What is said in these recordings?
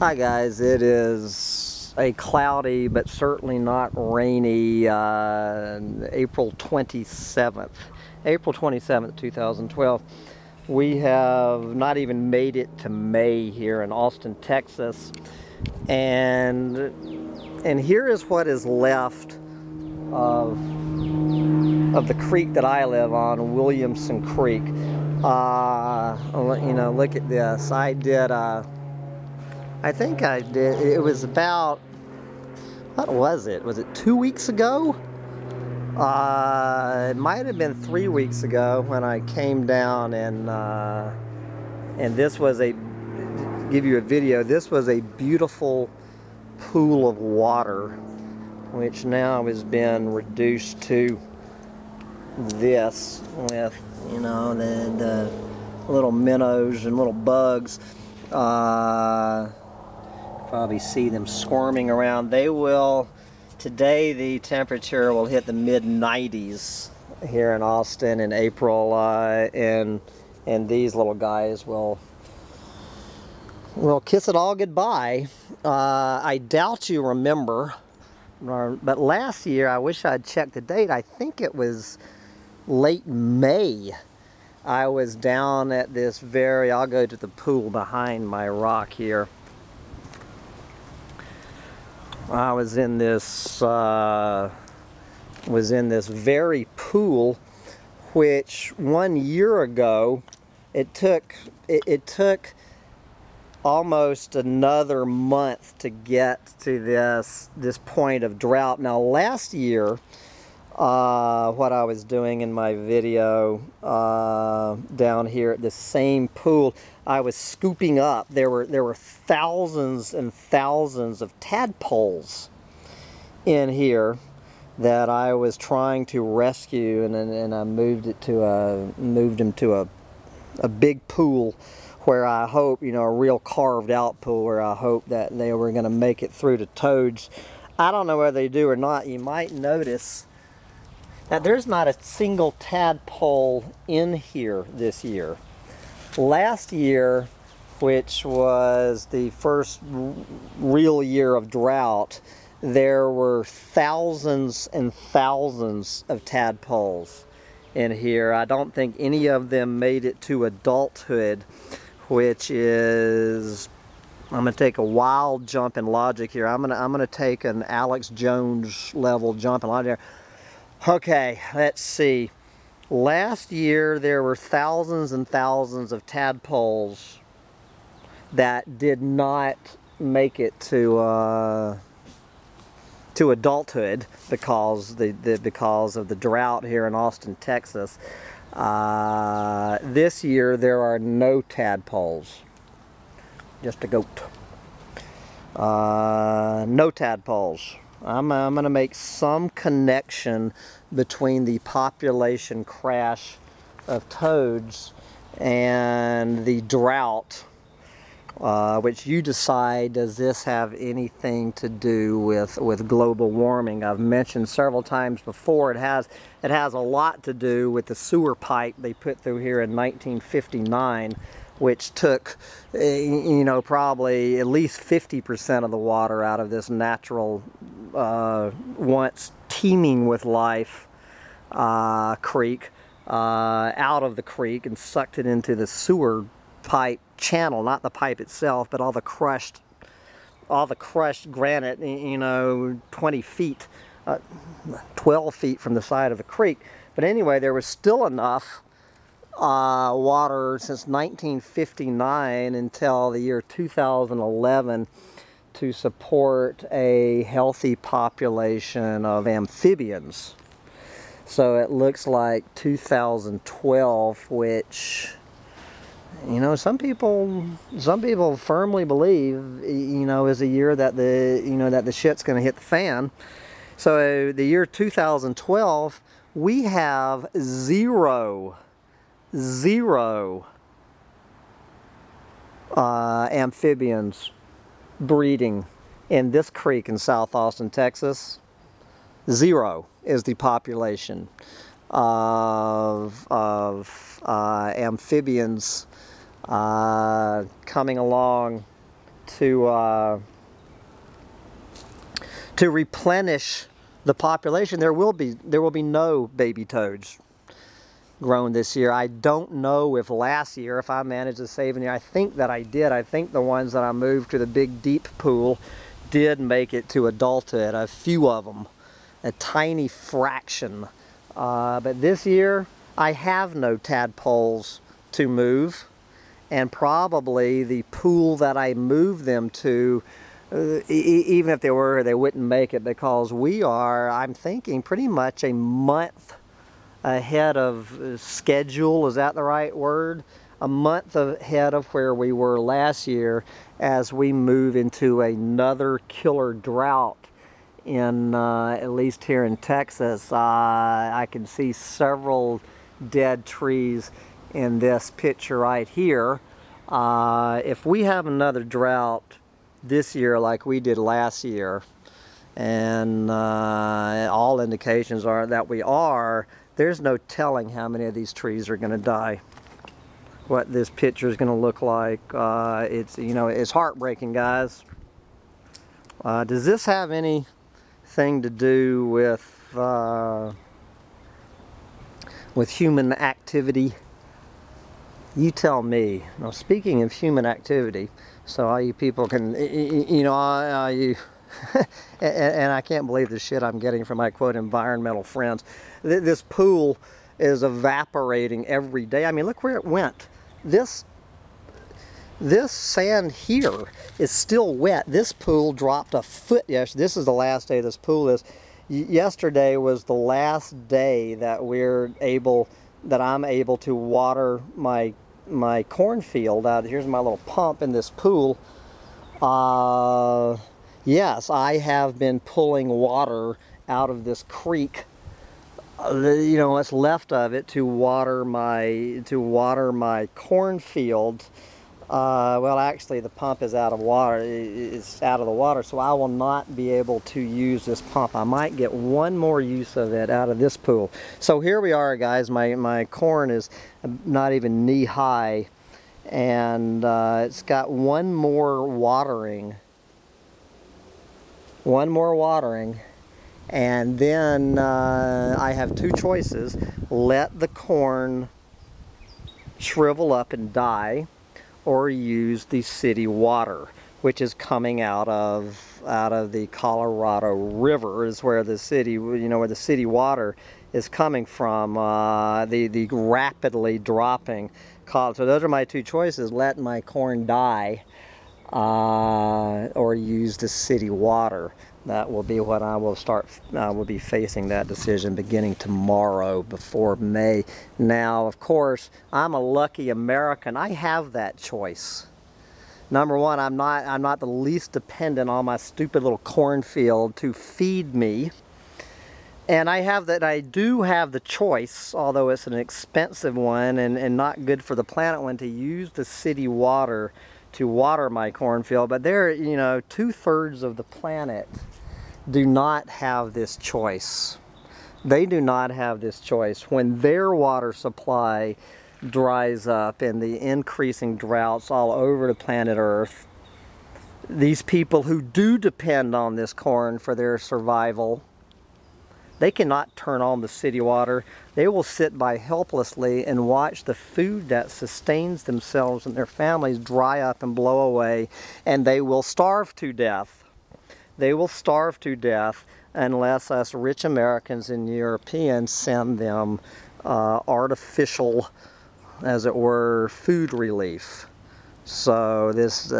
Hi guys, it is a cloudy but certainly not rainy April 27th. April 27th, 2012. We have not even made it to May here in Austin, Texas. And here is what is left of the creek that I live on, Williamson Creek. You know, look at this. I think it was about, what was it? Was it 2 weeks ago? It might have been 3 weeks ago when I came down and this was a, to give you a video, this was a beautiful pool of water, which now has been reduced to this with, you know, the little minnows and little bugs. Probably see them squirming around. They will, today the temperature will hit the mid-90s here in Austin in April, and these little guys will kiss it all goodbye. I doubt you remember, but last year, I wish I'd checked the date, I think it was late May. I was down at this very, I'll go to the pool behind my rock here. I was in this very pool, which 1 year ago, it took almost another month to get to this point of drought. Now last year, what I was doing in my video down here at the same pool, I was scooping up, there were thousands and thousands of tadpoles in here that I was trying to rescue, and I moved them to a big pool where I hope, you know, a real carved out pool where I hope that they were going to make it through to toads. I don't know whether they do or not. You might notice now, there's not a single tadpole in here this year. Last year, which was the first real year of drought, there were thousands and thousands of tadpoles in here. I don't think any of them made it to adulthood, which is, I'm going to take a wild jump in logic here. I'm going to take an Alex Jones level jump in logic here. Okay, let's see. Last year there were thousands and thousands of tadpoles that did not make it to adulthood because because of the drought here in Austin, Texas. This year there are no tadpoles. Just a goat. No tadpoles. I'm going to make some connection between the population crash of toads and the drought, which you decide, does this have anything to do with global warming? I've mentioned several times before, it has a lot to do with the sewer pipe they put through here in 1959, which took, you know, probably at least 50% of the water out of this natural, once teeming with life, creek, out of the creek and sucked it into the sewer pipe channel, not the pipe itself, but all the crushed granite, you know, 20 feet, 12 feet from the side of the creek. But anyway, there was still enough water since 1959 until the year 2011 to support a healthy population of amphibians. So it looks like 2012, which, you know, some people firmly believe, you know, is a year that the shit's going to hit the fan. So the year 2012, we have zero amphibians breeding in this creek in South Austin, Texas. Zero is the population of amphibians coming along to replenish the population, there will be no baby toads grown this year. I don't know if last year, if I managed to save any. I think that I did. I think the ones that I moved to the big deep pool did make it to adulthood, a few of them, a tiny fraction. But this year, I have no tadpoles to move, and probably the pool that I moved them to, even if they were, they wouldn't make it, because we are, I'm thinking, pretty much a month ahead of schedule. Is that the right word? A month ahead of where we were last year, as we move into another killer drought in at least here in Texas. I can see several dead trees in this picture right here. If we have another drought this year like we did last year, and all indications are that we are, there's no telling how many of these trees are going to die, what this picture is going to look like. It's, you know, it's heartbreaking, guys. Does this have anything to do with human activity? You tell me. Now, speaking of human activity, so all you people can, you know, and I can't believe the shit I'm getting from my quote environmental friends. This pool is evaporating every day. I mean, look where it went. This sand here is still wet. This pool dropped a foot. Yes, this is the last day this pool is. Yesterday was the last day that I'm able to water my cornfield out. Here's my little pump in this pool. Yes, I have been pulling water out of this creek, you know, what's left of it, to water my cornfield. Well, actually, the pump is out of water. It's out of the water, so I will not be able to use this pump. I might get one more use of it out of this pool. So here we are, guys. My corn is not even knee high, and it's got one more watering. One more watering, and then I have two choices. Let the corn shrivel up and die, or use the city water, which is coming out of the Colorado River, is where the city, you know, where the city water is coming from, the rapidly dropping Colorado. So those are my two choices: let my corn die, or use the city water. That will be what I will start. I will be facing that decision beginning tomorrow, before May. Now, of course, I'm a lucky American. I have that choice. Number one, I'm not the least dependent on my stupid little cornfield to feed me, and I do have the choice, although it's an expensive one and not good for the planet one, to use the city water to water my cornfield. But there, you know, 2/3 of the planet do not have this choice. They do not have this choice. When their water supply dries up and the increasing droughts all over the planet Earth, these people who do depend on this corn for their survival, they cannot turn on the city water. They will sit by helplessly and watch the food that sustains themselves and their families dry up and blow away, and they will starve to death. They will starve to death unless us rich Americans and Europeans send them artificial, as it were, food relief. So this,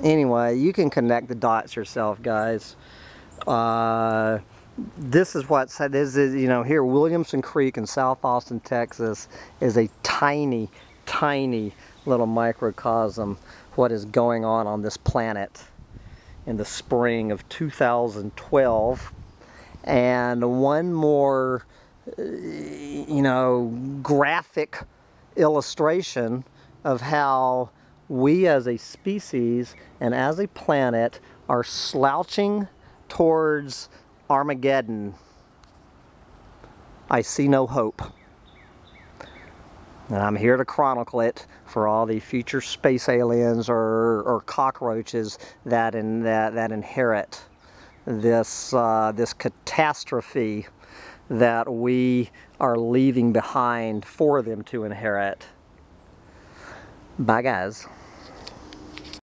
anyway, you can connect the dots yourself, guys. This is what this is, you know, here, Williamson Creek in South Austin, Texas, is a tiny, tiny little microcosm what is going on this planet in the spring of 2012. And one more, you know, graphic illustration of how we as a species and as a planet are slouching towards Armageddon. I see no hope. And I'm here to chronicle it for all the future space aliens or cockroaches that inherit this this catastrophe that we are leaving behind for them to inherit. Bye, guys.